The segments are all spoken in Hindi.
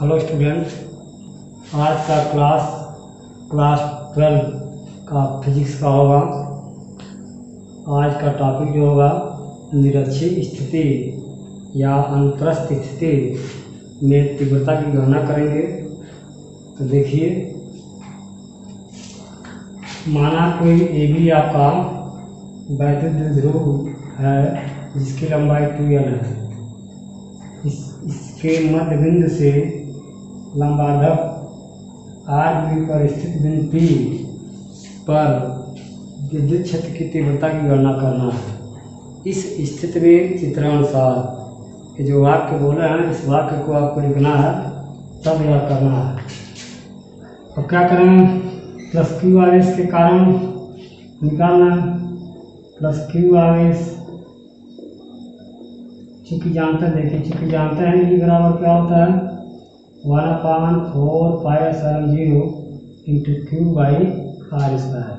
हेलो स्टूडेंट्स, आज का क्लास 12 का फिजिक्स का होगा। आज का टॉपिक जो होगा निरक्षीय स्थिति या अनुप्रस्थ स्थिति में तीव्रता की गणना करेंगे। तो देखिए, माना कोई ए बी आपका वैद्युत ध्रुव है जिसकी लंबाई 2L है। इसके मध्य बिंदु से लंबाधक आर बी पर स्थित बिंदु पी पर विद्युत क्षेत्र की तीव्रता की गणना करना है। इस स्थिति में चित्रानुसार जो वाक्य बोले हैं, इस वाक्य को आपको लिखना है, तब यह करना है। अब क्या करें, प्लस क्यू आवेश के कारण निकालना है। प्लस क्यू आवेश चूँकि जानते हैं ई बराबर क्या होता है, 1/4πε0 into Q by are square.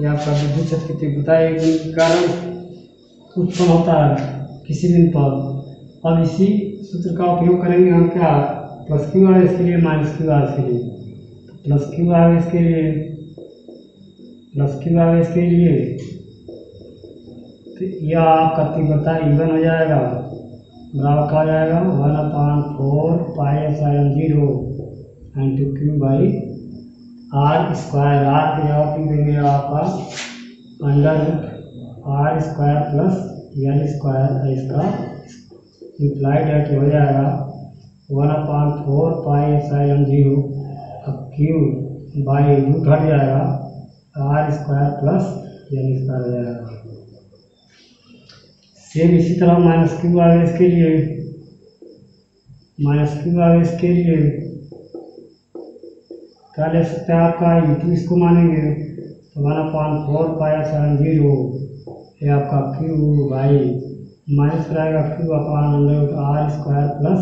ये आपका विद्युत क्षेत्र की तीव्रता एक बिंदु के कारण उत्पन्न होता है किसी बिंदु पर। अब इसी सूत्र का उपयोग करेंगे हम, क्या प्लस क्यू आर इसके लिए माइनस क्यू आर इसके लिए। प्लस क्यू आर इसके लिए तो यह आपका तीव्रता ईवन हो जाएगा, बराबर कहा जाएगा 1/4πε0 into Q by are square. Are के जवाब लिख देंगे आपका under root are square plus L square. इसका इम्प्लाइड है कि हो जाएगा 1/4πε0। अब क्यू बाई रूट हट जाएगा, are square plus L square हो जाएगा। सेम इसी तरह माइनस क्यू आवेश के लिए क्या ले सकते हैं आपका U2। इसको मानेंगे तो 1/4πε0 ये आपका क्यू बाई माइनस रहेगा Q upon under are square plus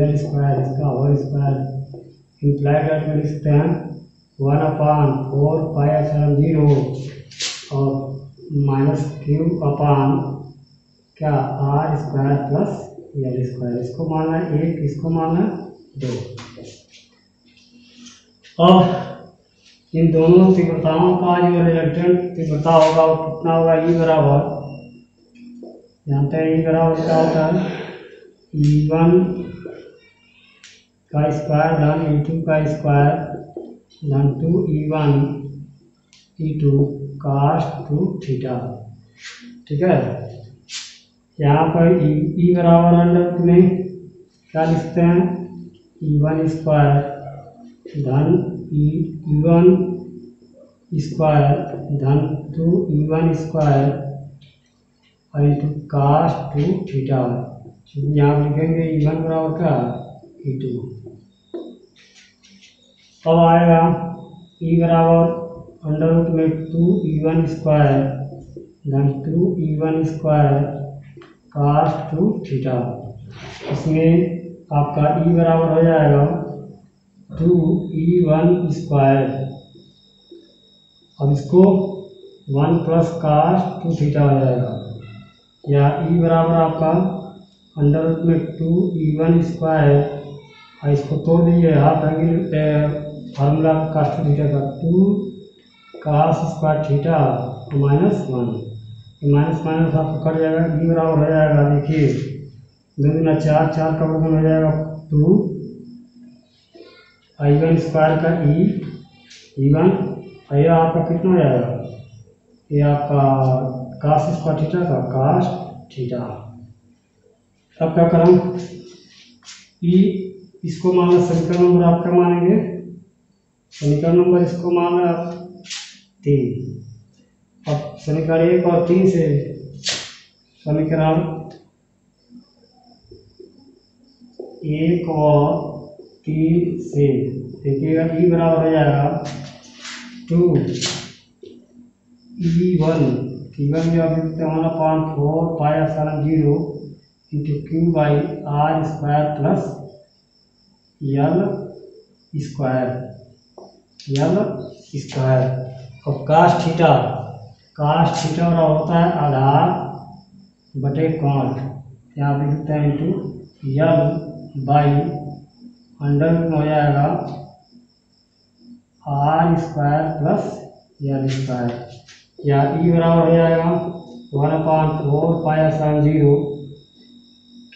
L square इसका होल स्क्वायर। इम्प्लाइड रेट में लिख सकते हैं 1/4πε0 और माइनस क्यू अपान क्या are square plus L square. इसको माना है 1, इसको माना 2। अब इन दोनों तीव्रताओं का जो रिजल्टेंट तीव्रता होगा वो कितना होगा, ई बराबर जानते हैं ई बराबर क्या होता है, E1 का स्क्वायर धन E2 का स्क्वायर धन 2E1 E2 cos 2θ। ठीक है, यहाँ पर ई बराबर अंडर में क्या लिखते हैं, E1 स्क्वायर धन E1 स्क्वायर धन 2E1 स्क्वायर और इंटू cos 2θ। यहाँ लिखेंगे E1 बराबर क्या E2। अब आएगा E बराबर अंडर रूट में 2E1 स्क्वायर धन 2E1 स्क्वायर cos 2θ। इसमें आपका E बराबर हो जाएगा 2E1 स्क्वायर। अब इसको 1 प्लस cos 2θ हो जाएगा, या E बराबर आपका अंडर रूट में 2E1 स्क्वायर और इसको तोड़ दीजिए हाफ एंगल फार्मूला cos 2θ का 2 cos 2θ -1 माइनस आपको कट जाएगा। ई बराबर हो जाएगा, देखिए 2×4 का वर्गमूल हो जाएगा 2E1 स्क्वायर का E1 और यह आपका कितना हो जाएगा, ये आपका cos 2θ का cos 2θ। अब क्या करें, ई इसको माना समीकरण नंबर आपका मानेंगे, समीकरण नंबर इसको माना 3। अब समीकरण 1 और 3 से समीकरण 1 और 3 से देखिएगा ई बराबर हो जाएगा 2E1 जो आप लिखते हैं 1/4πε0 into Q by are square plus L square और cos θ बराबर होता है आधार बटे कोण, यहाँ लिखते हैं इंटू एल बाई अंडर में हो जाएगा are square plus L square या ई बराबर हो जाएगा 1/4π0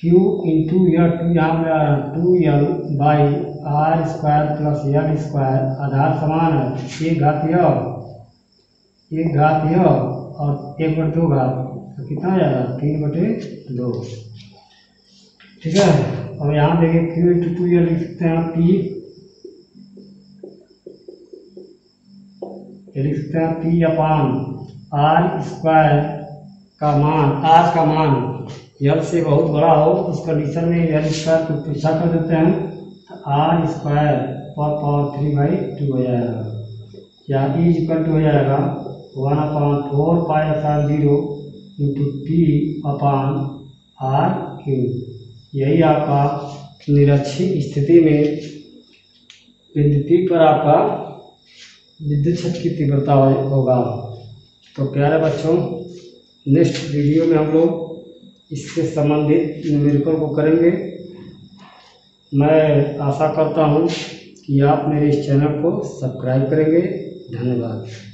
क्यू इंटू यह टू यहाँ पर 2l by are square plus L square आधार समान है एक घात यह और 1/2 घात तो कितना जाएगा 3/2। ठीक है, और यहाँ देखिए क्यू इंटू टू यह लिख सकते हैं पी अपान आर स्क्वायर का मान यल से बहुत बड़ा हो उस कंडीशन में यल स्क्वायर को पीछा कर देते हैं तो आर स्क्वायर पर पावर 3/2 हो जाएगा या इज इक्वल टू हो जाएगा 1/4π0 into P upon are cube. यही आपका निरक्षित स्थिति में बिंदु P पर आपका विद्युत क्षेत्र की तीव्रता होगा। तो प्यारे बच्चों, नेक्स्ट वीडियो में हम लोग इससे संबंधित न्यूमेरिकल को करेंगे। मैं आशा करता हूं कि आप मेरे इस चैनल को सब्सक्राइब करेंगे। धन्यवाद।